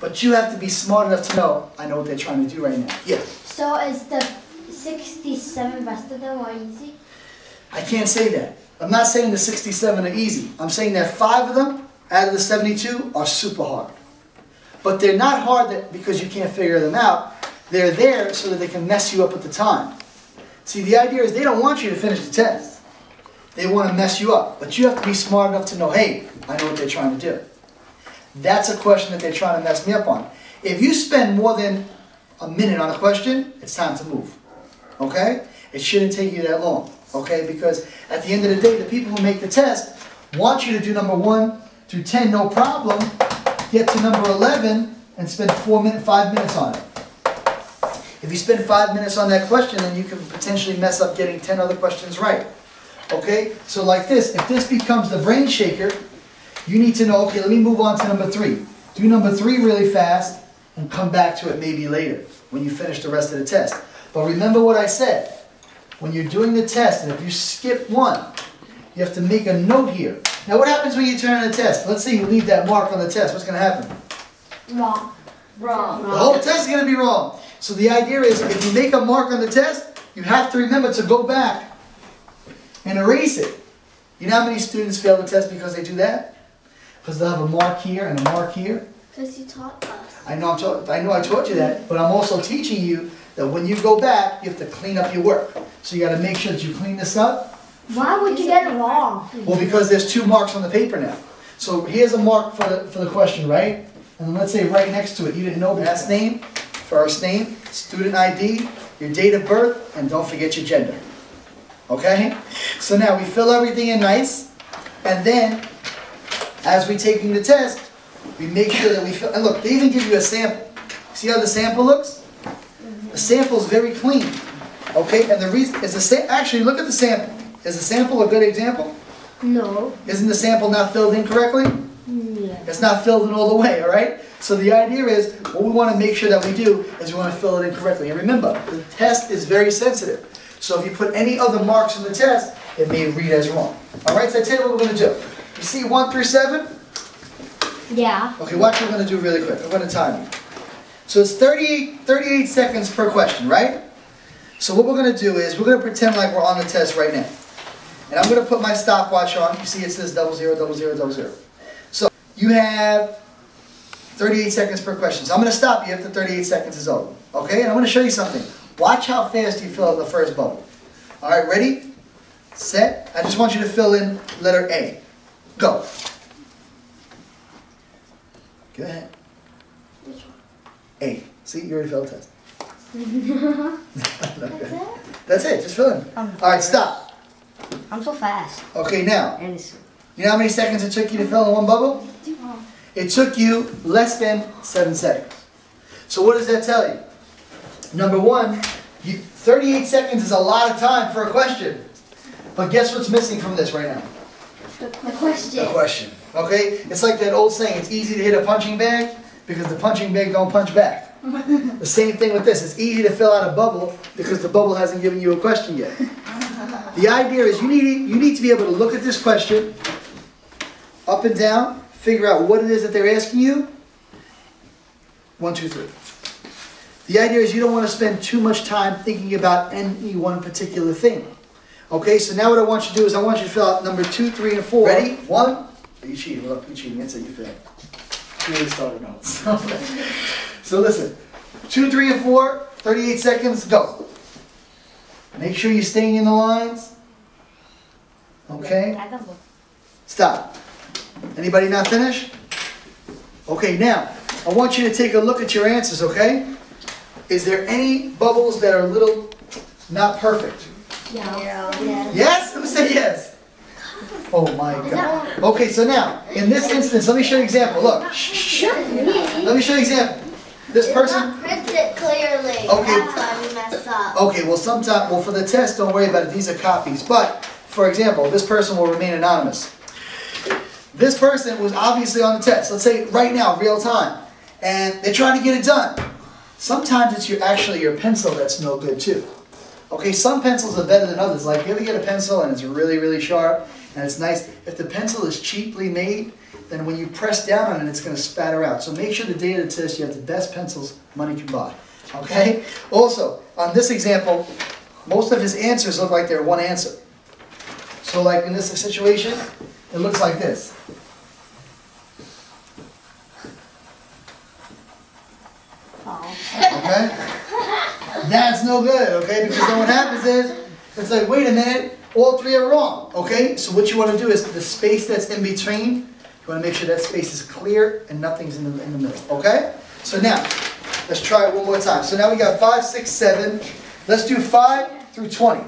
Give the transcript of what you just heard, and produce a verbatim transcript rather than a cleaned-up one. But you have to be smart enough to know, I know what they're trying to do right now. Yeah. So is the sixty-seven rest of them are easy? I can't say that. I'm not saying the sixty-seven are easy. I'm saying that five of them out of the seventy-two are super hard. But they're not hard that, because you can't figure them out. They're there so that they can mess you up with the time. See, the idea is they don't want you to finish the test. They want to mess you up. But you have to be smart enough to know, hey, I know what they're trying to do. That's a question that they're trying to mess me up on. If you spend more than a minute on a question, it's time to move. Okay? It shouldn't take you that long. Okay? Because at the end of the day, the people who make the test want you to do number one through ten, no problem. Get to number eleven and spend four minutes, five minutes on it. If you spend five minutes on that question, then you can potentially mess up getting ten other questions right. Okay? So like this, if this becomes the brain shaker, you need to know, okay, let me move on to number three. Do number three really fast and come back to it maybe later when you finish the rest of the test. But remember what I said. When you're doing the test, and if you skip one, you have to make a note here. Now what happens when you turn in the test? Let's say you leave that mark on the test. What's going to happen? Wrong. Wrong. The whole test is going to be wrong. So the idea is if you make a mark on the test, you have to remember to go back and erase it. You know how many students fail the test because they do that? Because they'll have a mark here and a mark here. Because you taught us. I know, I'm taught, I know I taught you that, but I'm also teaching you that when you go back, you have to clean up your work. So you got to make sure that you clean this up. Why would you get it wrong? Well, because there's two marks on the paper now. So here's a mark for the, for the question, right? And let's say right next to it, you didn't know last name, first name, student I D, your date of birth, and don't forget your gender. Okay? So now we fill everything in nice, and then as we're taking the test, we make sure that we fill, and look, they even give you a sample. See how the sample looks? The sample is very clean, okay? And the reason is the sa actually look at the sample. Is the sample a good example? No. Isn't the sample not filled in correctly? Yeah. It's not filled in all the way, all right? So the idea is what we want to make sure that we do is we want to fill it in correctly. And remember, the test is very sensitive. So if you put any other marks in the test, it may read as wrong. All right, so I tell you what we're going to do. You see one through seven? Yeah. Okay, watch what I'm going to do really quick. I'm going to time you. So it's thirty-eight, thirty-eight seconds per question, right? So what we're going to do is we're going to pretend like we're on the test right now. And I'm going to put my stopwatch on. You see it says double zero, double zero, double zero. So you have thirty-eight seconds per question. So I'm going to stop you after thirty-eight seconds is over. Okay? And I'm going to show you something. Watch how fast you fill out the first bubble. All right, ready, set. I just want you to fill in letter A. Go. Go ahead. Which one? A. See, you already failed the test. That's it? That's it. Just fill in. I'm All right, stop. I'm so fast. Okay, now. You know how many seconds it took you to fill in one bubble? It took you less than seven seconds. So what does that tell you? Number one, you, thirty-eight seconds is a lot of time for a question. But guess what's missing from this right now? The question. The question. Okay? It's like that old saying, it's easy to hit a punching bag because the punching bag don't punch back. The same thing with this. It's easy to fill out a bubble because the bubble hasn't given you a question yet. The idea is you need, you need to be able to look at this question up and down, figure out what it is that they're asking you. One, two, three. The idea is you don't want to spend too much time thinking about any one particular thing. Okay, so now what I want you to do is I want you to fill out number two, three, and four. Ready? One. You cheating. Look, you cheating. That's it. You failed. You already started notes. Okay. So listen. Two, three, and four. thirty-eight seconds. Go. Make sure you're staying in the lines. Okay? Stop. Anybody not finished? Okay, now, I want you to take a look at your answers, okay? Is there any bubbles that are a little not perfect? Yeah. Yeah. Yes? Who said yes? Oh my God. Okay, so now, in this instance, let me show you an example. Look. Shh, shh. Let me show you an example. This person. It's not printed clearly. Okay. That's why we messed up. Okay, well, sometimes, well, for the test, don't worry about it. These are copies. But, for example, this person will remain anonymous. This person was obviously on the test. Let's say right now, real time. And they're trying to get it done. Sometimes it's your actually your pencil that's no good, too. Okay, some pencils are better than others. Like, you ever get a pencil and it's really, really sharp, And it's nice. If the pencil is cheaply made, then when you press down on it, it's going to spatter out. So make sure the date of the test, you have the best pencils money can buy. Okay? Also, on this example, most of his answers look like they're one answer. So like in this situation, it looks like this. Okay? That's no good, okay? Because then what happens is, it's like, wait a minute, all three are wrong, okay? So what you want to do is the space that's in between, you want to make sure that space is clear and nothing's in the, in the middle, okay? So now, let's try it one more time. So now we got five, six, seven. Let's do five through twenty.